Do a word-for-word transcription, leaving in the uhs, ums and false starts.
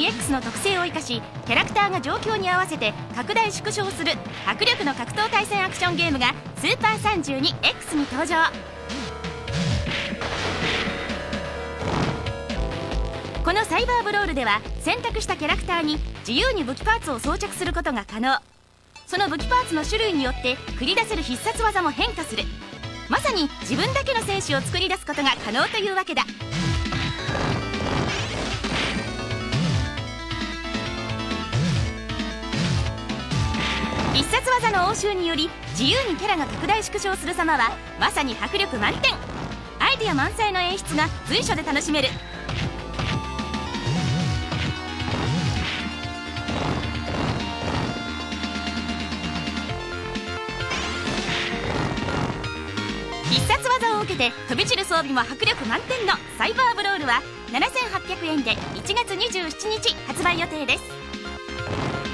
にエックス の特性を生かし、キャラクターが状況に合わせて拡大縮小する迫力の格闘対戦アクションゲームがスーパー さんじゅうにエックス に登場。このサイバーブロールでは、選択したキャラクターに自由に武器パーツを装着することが可能。その武器パーツの種類によって繰り出せる必殺技も変化する。まさに自分だけの戦士を作り出すことが可能というわけだ。必殺技の応酬により自由にキャラが拡大縮小する様は、まさに迫力満点。アイデア満載の演出が随所で楽しめる。必殺技を受けて飛び散る装備も迫力満点のサイバーブロールはななせんはっぴゃくえんでいちがつにじゅうしちにち発売予定です。